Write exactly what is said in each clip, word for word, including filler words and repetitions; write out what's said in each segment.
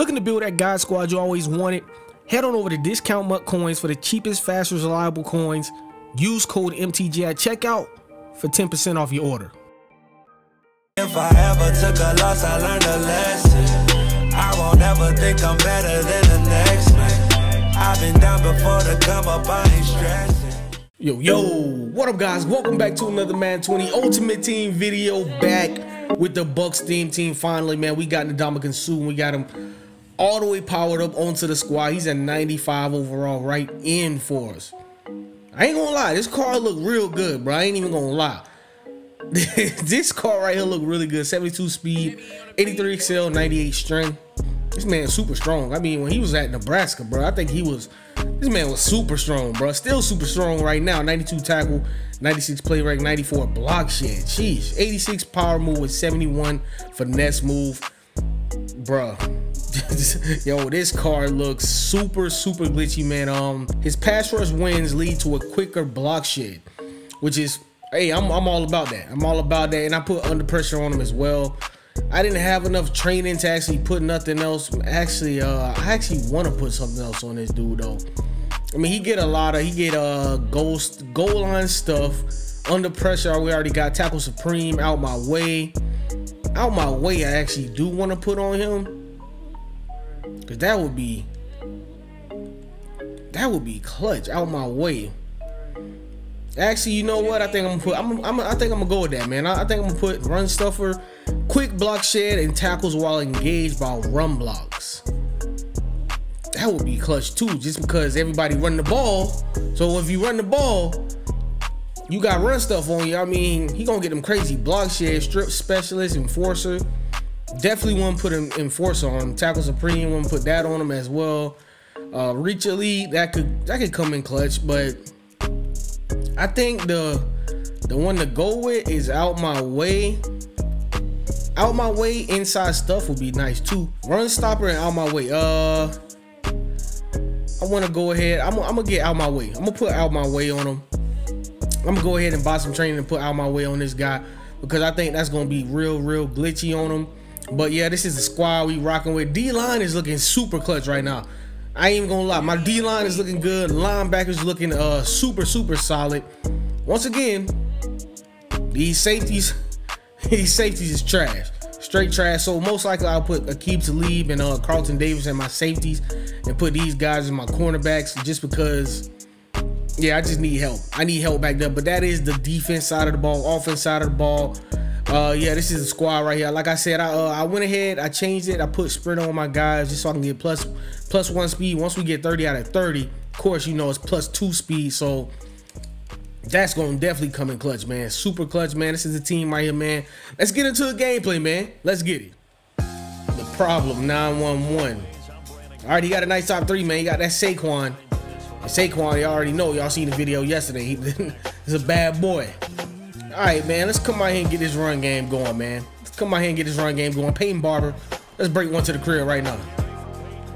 Looking to build that God squad you always wanted? Head on over to Discount Mut Coins for the cheapest, fastest, reliable coins. Use code M T G at checkout for ten percent off your order. If I ever took a loss, I learned a lesson. I won't ever think I'm better than the next man. I've been down before to come up, I ain't stressing. Yo, yo, what up, guys? Welcome back to another Man twenty Ultimate Team video. Back with the Bucks theme team finally, man. We got Ndamukong Suh, and we got him all the way powered up onto the squad. He's at ninety-five overall, right in for us. I ain't gonna lie, this card look real good, bro. I ain't even gonna lie. This card right here look really good. seventy-two speed, eighty-three excel, ninety-eight strength. This man super strong. I mean, when he was at Nebraska, bro, I think he was, this man was super strong, bro. Still super strong right now. ninety-two tackle, ninety-six play rank, ninety-four block shed. Jeez, eighty-six power move with seventy-one finesse move. Bruh, yo, this card looks super, super glitchy, man. Um, his pass rush wins lead to a quicker block shed, which is, hey, I'm, I'm all about that. I'm all about that, and I put under pressure on him as well. I didn't have enough training to actually put nothing else. Actually, uh, I actually want to put something else on this dude, though. I mean, he get a lot of, he get uh, goal, goal line stuff, under pressure. We already got tackle supreme, out my way. Out my way, I actually do want to put on him, because that would be that would be clutch. Out my way. Actually, you know what? I think I'm gonna put. I'm, I'm, I think I'm gonna go with that, man. I, I think I'm gonna put run stuffer, quick block shed, and tackles while engaged by run blocks. That would be clutch too, just because everybody run the ball. So if you run the ball, you got run stuff on you. I mean, he gonna get them crazy block shed, strip specialist, enforcer. Definitely want to put an enforcer on him. Tackle supreme, want to put that on him as well. Uh, reach a lead, that could that could come in clutch, but I think the the one to go with is out my way. Out my way, inside stuff would be nice too. Run stopper and out my way. Uh, I want to go ahead. I'm, I'm gonna get out my way. I'm gonna put out my way on him. I'm gonna go ahead and buy some training and put out my way on this guy, because I think that's gonna be real, real glitchy on him. But yeah, this is the squad we rocking with. D-line is looking super clutch right now. I ain't even gonna lie, my D-line is looking good. Linebackers looking uh super, super solid. Once again, these safeties, these safeties is trash, straight trash. So most likely I'll put Aqib Talib and uh, Carlton Davis in my safeties, and put these guys in my cornerbacks, just because. Yeah, I just need help. I need help back there. But that is the defense side of the ball, offense side of the ball. Uh, yeah, this is the squad right here. Like I said, I, uh, I went ahead, I changed it. I put sprint on my guys just so I can get plus, plus one speed. Once we get thirty out of thirty, of course, you know, it's plus two speed. So that's going to definitely come in clutch, man. Super clutch, man. This is the team right here, man. Let's get into the gameplay, man. Let's get it. The problem, nine one one. All right, he got a nice top three, man. He got that Saquon. Saquon, y'all already know. Y'all seen the video yesterday. He's a bad boy. All right, man. Let's come out here and get this run game going, man. Let's come out here and get this run game going. Payton Barber. Let's break one to the crib right now.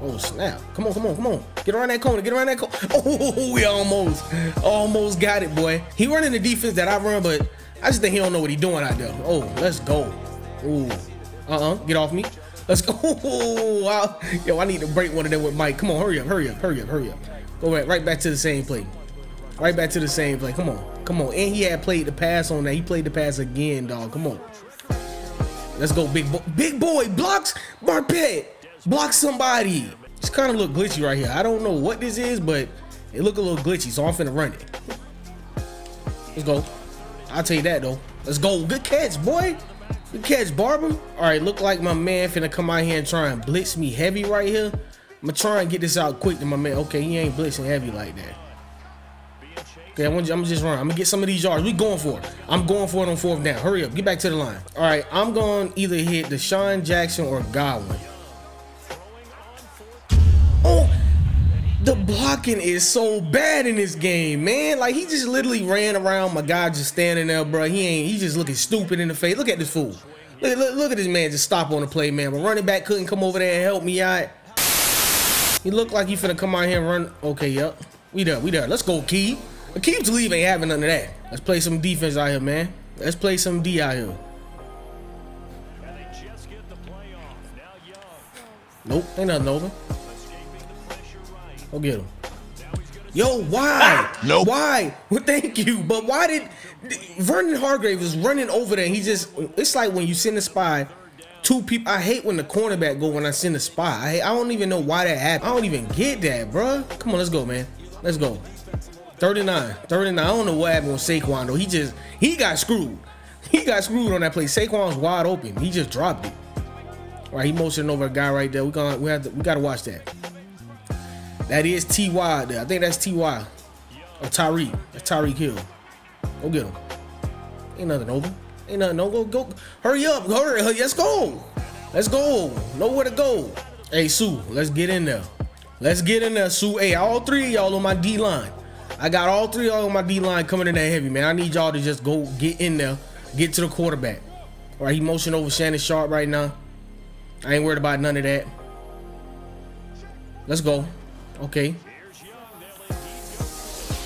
Oh, snap. Come on, come on, come on. Get around that corner. Get around that corner. Oh, we almost, almost got it, boy. He running the defense that I run, but I just think he don't know what he's doing out there. Oh, let's go. Ooh. Uh-uh. Get off me. Let's go. Oh, I, yo, I need to break one of them with Mike. Come on, hurry up, hurry up, hurry up, hurry up. Go right, right back to the same play. Right back to the same play. Come on. Come on. And he had played the pass on that. He played the pass again, dog. Come on. Let's go, big boy. Big boy blocks Marpet. Block somebody. It's kind of look glitchy right here. I don't know what this is, but it look a little glitchy, so I'm finna run it. Let's go. I'll tell you that, though. Let's go. Good catch, boy. Good catch, Barber. All right, look like my man finna come out here and try and blitz me heavy right here. I'm gonna try and get this out quick to my man. Okay, he ain't blitzing heavy like that. Okay, I'm gonna, I'm gonna just run. I'm gonna get some of these yards. We going for it. I'm going for it on fourth down. Hurry up. Get back to the line. All right, I'm gonna either hit Deshaun Jackson or Godwin. Oh, the blocking is so bad in this game, man. Like, he just literally ran around my guy just standing there, bro. He ain't, he just looking stupid in the face. Look at this fool. Look, look, look at this man just stop on the play, man. But running back couldn't come over there and help me out. He looked like he finna come out here and run. Okay, yep. We there, we there. Let's go, Aqib. Aqib Talib ain't having none of that. Let's play some defense out here, man. Let's play some D out here. Nope, ain't nothing open. Go get him. Yo, why? Ah, nope. Why? Well, thank you. But why did Vernon Hargrave was running over there? And he just, it's like when you send a spy, two people. I hate when the cornerback go when I send a spy. I, I don't even know why that happened. I don't even get that, bro. Come on, let's go, man. Let's go. thirty-nine, thirty-nine. I don't know what happened with Saquon though. He just, he got screwed. He got screwed on that play. Saquon's wide open. He just dropped it. All right, he motioned over a guy right there. We gonna, we have to, we gotta watch that. That is T Y there. I think that's T Y. Or Tyreek. That's Tyreek Hill. Go get him. Ain't nothing over. Ain't nothing over. Go, go. Hurry up. Hurry. Let's go. Let's go. Nowhere to go. Hey, Sue. Let's get in there. Let's get in there, Sue. Hey, all three of y'all on my D-line. I got all three of y'all on my D-line coming in that heavy, man. I need y'all to just go get in there. Get to the quarterback. All right, he motioned over Shannon Sharp right now. I ain't worried about none of that. Let's go. Okay.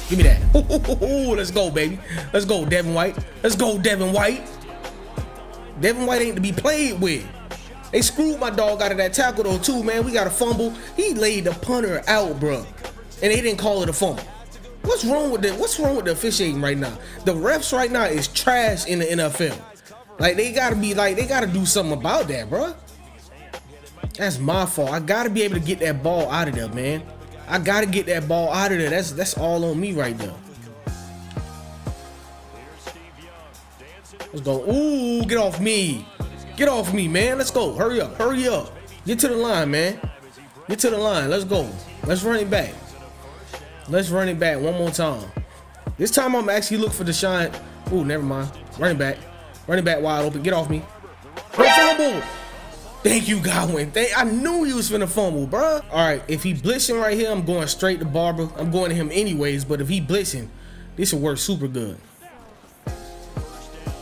Give me that. Ooh, ooh, ooh, ooh, let's go, baby. Let's go, Devin White. Let's go, Devin White. Devin White ain't to be played with. They screwed my dog out of that tackle, though, too, man. We got a fumble. He laid the punter out, bro. And they didn't call it a fumble. What's wrong with the, what's wrong with the officiating right now? The refs right now is trash in the N F L. Like, they got to be, like, they got to do something about that, bro. That's my fault. I got to be able to get that ball out of there, man. I gotta get that ball out of there. That's that's all on me right now. Let's go. Ooh, get off me. Get off me, man. Let's go. Hurry up. Hurry up. Get to the line, man. Get to the line. Let's go. Let's run it back. Let's run it back one more time. This time I'm actually looking for Deshaun. Ooh, never mind. Running back. Running back wide open. Get off me. Fumble. Thank you, Godwin. Thank, I knew he was finna fumble, bro. All right, if he blitzing right here, I'm going straight to Barber. I'm going to him anyways, but if he blitzing, this will work super good.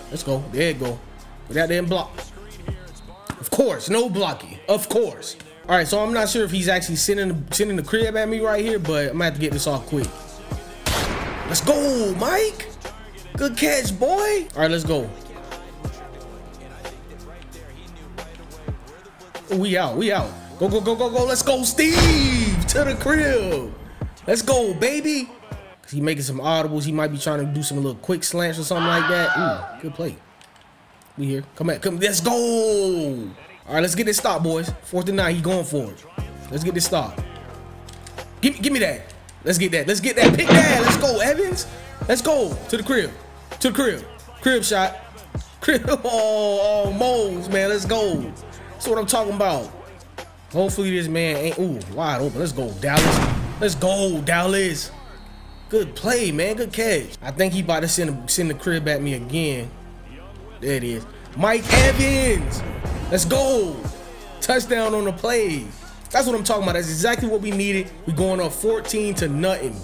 Let's go. There it go. Without that block. Of course, no blocking. Of course. All right, so I'm not sure if he's actually sending the, sending the crib at me right here, but I'm gonna have to get this off quick. Let's go, Mike. Good catch, boy. All right, let's go. We out, we out. Go, go, go, go, go. Let's go, Steve, to the crib. Let's go, baby. Cause he making some audibles. He might be trying to do some little quick slants or something like that. Ooh, good play. We here. Come back, come. Let's go. All right, let's get this stop, boys. Fourth and nine. He going for it. Let's get this stop. Give, give me that. Let's get that. Let's get that. Pick that. Let's go, Evans. Let's go to the crib. To the crib. Crib shot. Crib. Oh, Moles, man. Let's go. That's what I'm talking about. Hopefully this man ain't, ooh, wide open. Let's go, Dallas. Let's go, Dallas. Good play, man. Good catch. I think he about to send, send the crib at me again. There it is. Mike Evans. Let's go. Touchdown on the play. That's what I'm talking about. That's exactly what we needed. We're going up fourteen to nothing.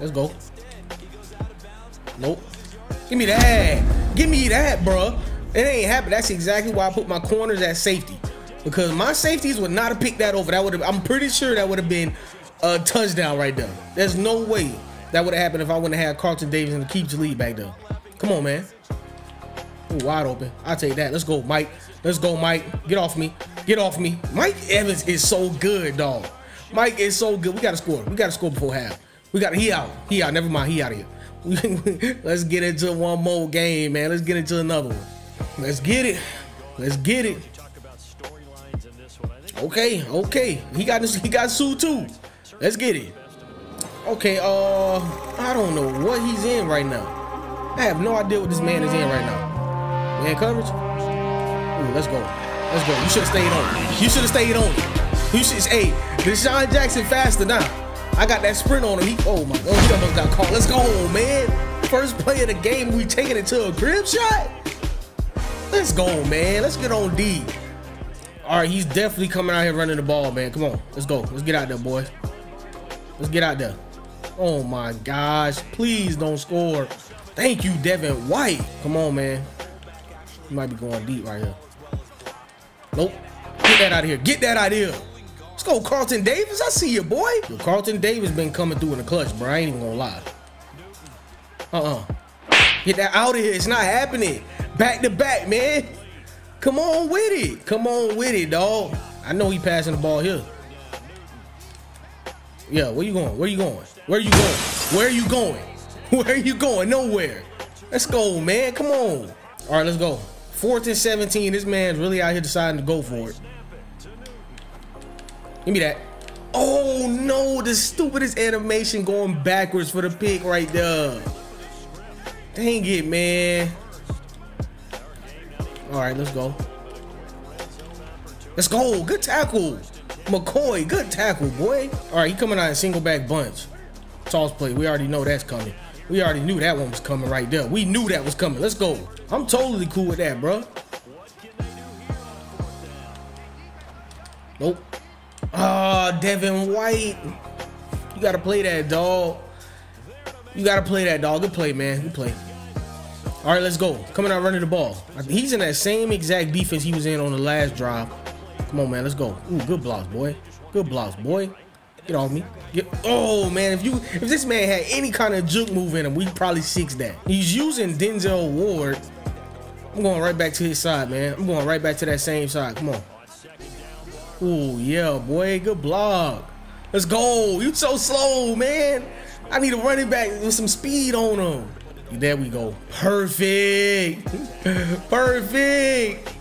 Let's go. Nope. Give me that. Give me that, bro. It ain't happened. That's exactly why I put my corners at safety, because my safeties would not have picked that over. That would have, I'm pretty sure that would have been a touchdown right there. There's no way that would have happened if I wouldn't have had Carlton Davis and keep the lead back there. Come on, man. Ooh, wide open. I'll take that. Let's go, Mike. Let's go, Mike. Get off me. Get off me. Mike Evans is so good, dog. Mike is so good. We got to score. We got to score before half. We got to, he out. He out. Never mind. He out of here. Let's get into one more game, man. Let's get into another one. Let's get it. Let's get it. Okay, okay. He got this. He got Sue too. Let's get it. Okay. Uh, I don't know what he's in right now. I have no idea what this man is in right now. Man coverage. Ooh, let's go. Let's go. You should have stayed on. You should have stayed on. You should. Hey, Deshaun Jackson faster now. I got that sprint on him. He, oh my. Oh, he almost got caught. Let's go, man. First play of the game. We taking it to a crib shot. Let's go, man. Let's get on D. All right, he's definitely coming out here running the ball, man. Come on. Let's go. Let's get out there, boys. Let's get out there. Oh, my gosh. Please don't score. Thank you, Devin White. Come on, man. He might be going deep right here. Nope. Get that out of here. Get that out of here. Let's go, Carlton Davis. I see you, boy. Yo, Carlton Davis been coming through in the clutch, bro. I ain't even going to lie. Uh-uh. Get that out of here. It's not happening. Back to back, man. Come on with it. Come on with it, dog. I know he passing the ball here. Yeah, where you going? Where you going? Where you going? Where you going? Where are you going? Nowhere. Let's go, man. Come on. All right, let's go. fourth and seventeen. This man's really out here deciding to go for it. Give me that. Oh, no. The stupidest animation going backwards for the pick right there. Dang it, man. All right, let's go. Let's go. Good tackle. McCoy, good tackle, boy. All right, he coming out in single back bunch. Toss play. We already know that's coming. We already knew that one was coming right there. We knew that was coming. Let's go. I'm totally cool with that, bro. Nope. Ah, oh, Devin White. You got to play that, dog. You got to play that, dog. Good play, man. Good play. All right, let's go. Coming out running the ball. He's in that same exact defense he was in on the last drive. Come on, man. Let's go. Ooh, good blocks, boy. Good blocks, boy. Get off me. Get, oh, man. If you if this man had any kind of juke move in him, we'd probably six that. He's using Denzel Ward. I'm going right back to his side, man. I'm going right back to that same side. Come on. Ooh, yeah, boy. Good block. Let's go. You so slow, man. I need a running back with some speed on him. There we go. Perfect. Perfect.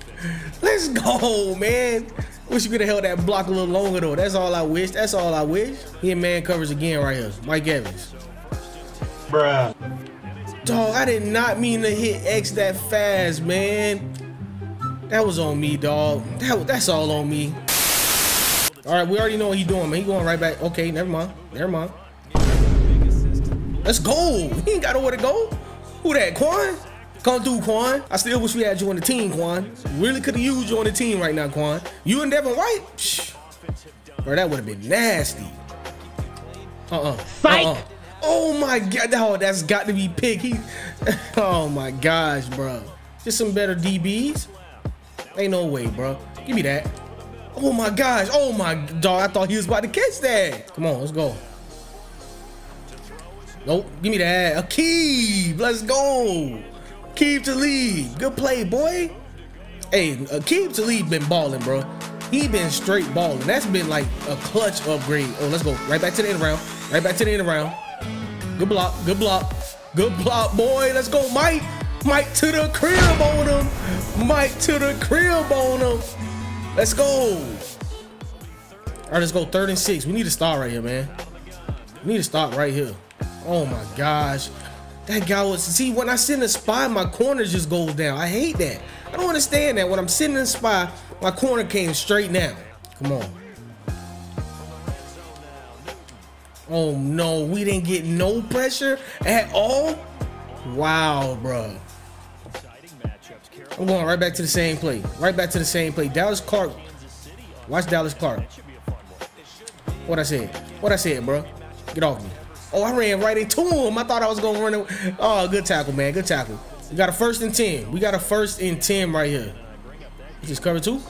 Let's go, man. Wish you could have held that block a little longer, though. That's all I wish. That's all I wish. Here, man, covers again right here. Mike Evans. Bruh. Dog, I did not mean to hit X that fast, man. That was on me, dog. That, that's all on me. All right, we already know what he's doing, man. He's going right back. Okay, never mind. Never mind. Let's go. He ain't got nowhere to go. Who that, Kwon? Come through, Kwon. I still wish we had you on the team, Kwon. Really could have used you on the team right now, Kwon. You and Devin White? Psh. Bro, that would have been nasty. Uh-uh. Uh-uh. Oh, my God. Oh, that's got to be pick. He... Oh, my gosh, bro. Just some better D Bs. Ain't no way, bro. Give me that. Oh, my gosh. Oh, my dog. I thought he was about to catch that. Come on. Let's go. Nope. Give me that. Akib. Let's go. Akib Talib. Good play, boy. Hey, Akib Talib been balling, bro. He been straight balling. That's been like a clutch upgrade. Oh, let's go. Right back to the end round. Right back to the end round. Good block. Good block. Good block, boy. Let's go, Mike. Mike to the crib on him. Mike to the crib on him. Let's go. All right, let's go. Third and six. We need to start right here, man. We need to start right here. Oh, my gosh. That guy was... See, when I sit in a spy, my corner just goes down. I hate that. I don't understand that. When I'm sitting in a spy, my corner came straight down. Come on. Oh, no. We didn't get no pressure at all? Wow, bro. I'm going right back to the same play. Right back to the same play. Dallas Clark. Watch Dallas Clark. What I said. What I said, bro. Get off me. Oh, I ran right into him. I thought I was going to run it. Oh, good tackle, man. Good tackle. We got a first and ten. We got a first and ten right here. Is this cover two?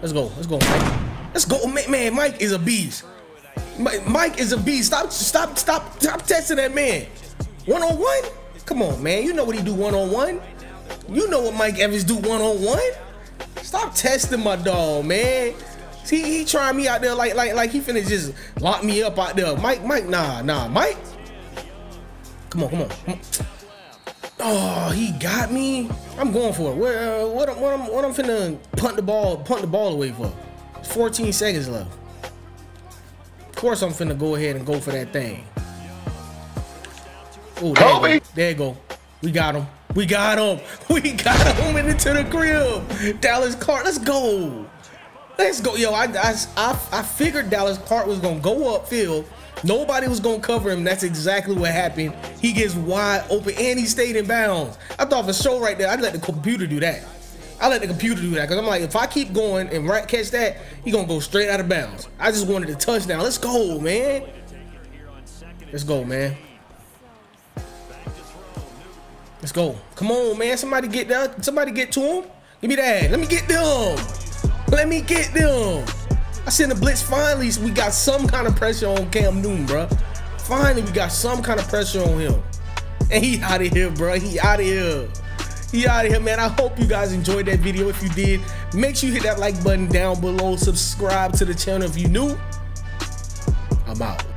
Let's go. Let's go, Mike. Let's go. Man, Mike is a beast. Mike is a beast. Stop, stop, stop, stop testing that man. one on one? Come on, man. You know what he do one on one. You know what Mike Evans do one on one. Stop testing my dog, man. See, he trying me out there like like like he finna just lock me up out there. Mike, Mike, nah, nah, Mike. Come on, come on. Come on. Oh, he got me. I'm going for it. Where what I'm what I'm what I'm finna punt the ball, punt the ball away for. fourteen seconds left. Of course I'm finna go ahead and go for that thing. Oh, there, there you go. We got him. We got him. We got him into the crib. Dallas Clark, let's go. Let's go. Yo, I, I, I, I figured Dallas Clark was going to go upfield. Nobody was going to cover him. That's exactly what happened. He gets wide open, and he stayed in bounds. I thought for sure right there, I'd let the computer do that. I let the computer do that because I'm like, if I keep going and right catch that, he's going to go straight out of bounds. I just wanted a touchdown. Let's go, man. Let's go, man. Let's go. Come on, man. Somebody get down. Somebody get to him. Give me that. Let me get them. Let me get them. I sent a blitz. Finally, we got some kind of pressure on Cam Newton, bro. Finally, we got some kind of pressure on him. And he out of here, bro. He out of here. He out of here, man. I hope you guys enjoyed that video. If you did, make sure you hit that like button down below. Subscribe to the channel if you're new. I'm out.